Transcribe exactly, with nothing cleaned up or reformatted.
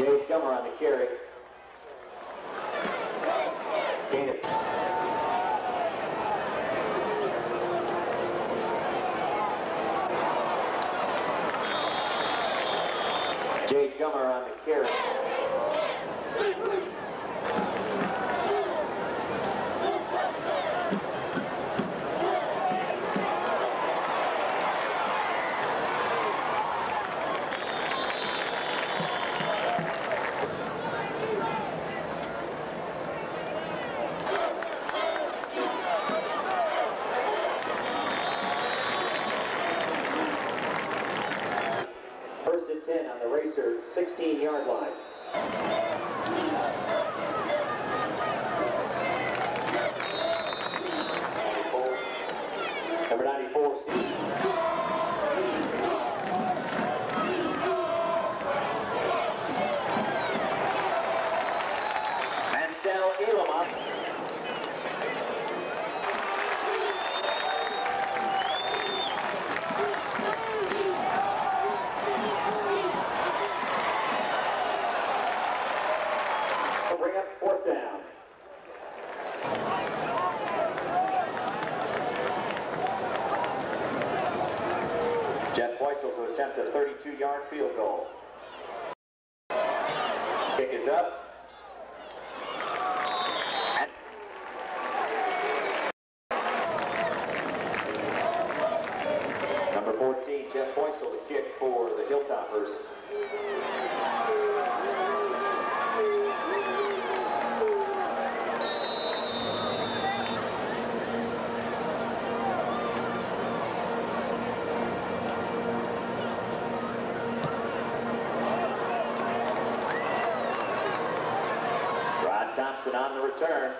Jay Gummer on the carry. Gain it. Jay Gummer on the carry. ten on the racer, sixteen yard line. Number ninety-four, Steve. Mansell Elam up. Fourth down. Jeff Beisel to attempt a thirty-two yard field goal. Kick is up. Number fourteen, Jeff Beisel to kick for the Hilltoppers. Thompson on the return.